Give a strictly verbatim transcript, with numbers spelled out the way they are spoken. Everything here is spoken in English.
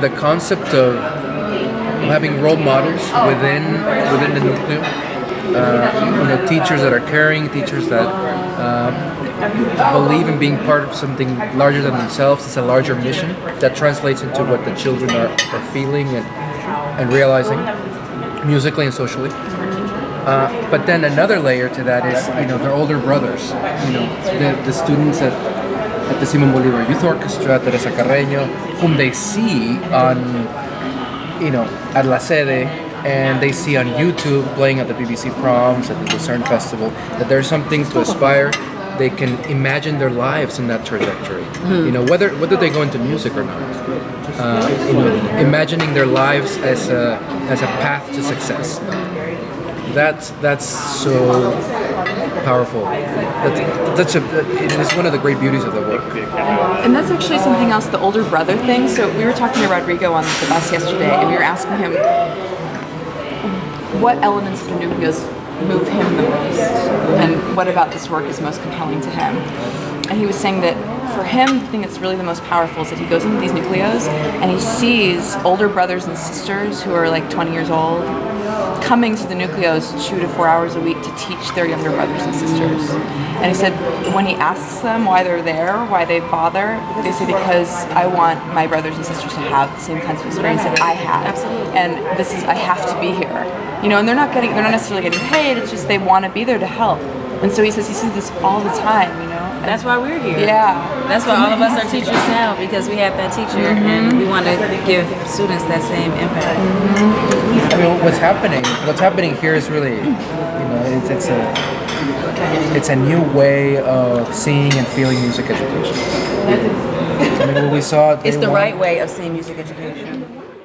the concept of having role models within within the nucleo, uh, you know, teachers that are caring, teachers that uh, believe in being part of something larger than themselves. It's a larger mission that translates into what the children are, are feeling and, and realizing musically and socially. Uh, but then another layer to that is, you know, their older brothers, you know, the, the students at, at the Simon Bolivar Youth Orchestra, Teresa Carreño, whom they see on, you know, at La Sede, and they see on YouTube playing at the B B C Proms, at the Lucerne Festival, that there's some things to aspire. They can imagine their lives in that trajectory, mm-hmm. you know, whether whether they go into music or not. Uh, you know, imagining their lives as a as a path to success. That's that's so powerful. That's, that's a, it is one of the great beauties of the work. And that's actually something else, the older brother thing. So we were talking to Rodrigo on the bus yesterday, and we were asking him what elements of the nucleos move him the most, and what about this work is most compelling to him. And he was saying that for him, the thing that's really the most powerful is that he goes into these nucleos and he sees older brothers and sisters who are like twenty years old coming to the nucleos two to four hours a week to teach their younger brothers and sisters. And he said when he asks them why they're there, why they bother, they say, because I want my brothers and sisters to have the same kinds of experience that I had. Absolutely. And this is, I have to be here. You know, and they're not getting, they're not necessarily getting paid, it's just they want to be there to help. And so he says he sees this all the time, you know. And that's why we're here. Yeah. That's why all of us are teachers now, because we have that teacher, mm-hmm. and we want to give students that same impact. Mm-hmm. I mean, what's happening? What's happening here is really, you know, it's, it's a, it's a new way of seeing and feeling music education. I mean, what we saw. It's the right way of seeing music education.